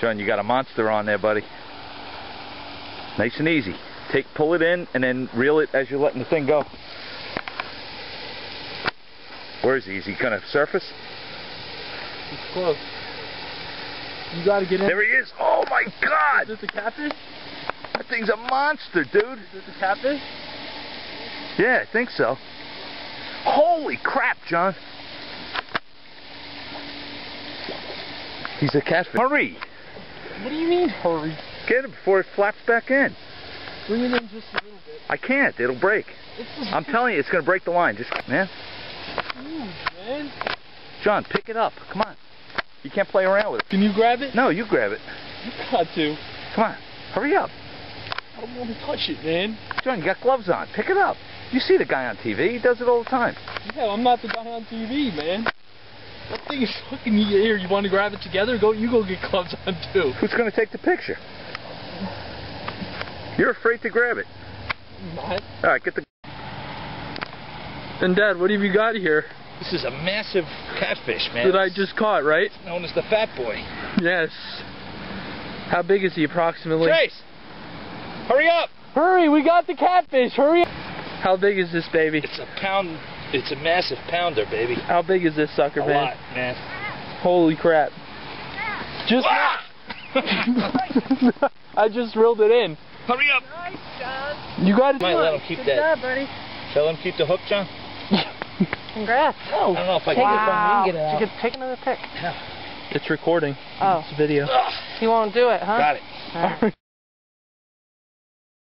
John, you got a monster on there, buddy. Nice and easy. Pull it in and then reel it as you're letting the thing go. Where is he? Is he gonna surface? He's close. You gotta get in. There he is! Oh my God! Is this a catfish? That thing's a monster, dude! Is this a catfish? Yeah, I think so. Holy crap, John! He's a catfish. Hurry! What do you mean, hurry? Get him before it flaps back in. Bring it in just a little bit. I can't. It'll break. I'm telling you, it's gonna break the line. Just, man. Ooh, man. John, pick it up. Come on. You can't play around with it. Can you grab it? No, you grab it. You got to. Come on. Hurry up. I don't want to touch it, man. John, you got gloves on. Pick it up. You see the guy on TV. He does it all the time. Yeah, I'm not the guy on TV, man. That thing is fucking here. You want to grab it together? Go. You go get gloves on, too. Who's gonna take the picture? You're afraid to grab it. I'm not. All right, get the... And Dad, what have you got here? This is a massive catfish, man. That I just caught, right? It's known as the Fat Boy. Yes. How big is he approximately? Trace! Hurry up! Hurry, we got the catfish, hurry up! How big is this baby? It's a pound, it's a massive pounder, baby. How big is this sucker, man? A lot, man. Holy crap. Just... Ah! I just reeled it in. Hurry up! Nice, John. You got it. Let him keep that. Good job, buddy. Tell him keep the hook, John. Congrats. Oh, I don't know if I can get it out. You could take another pic. Yeah. It's recording. Oh. It's a video. Ugh. He won't do it, huh? Got it. All right.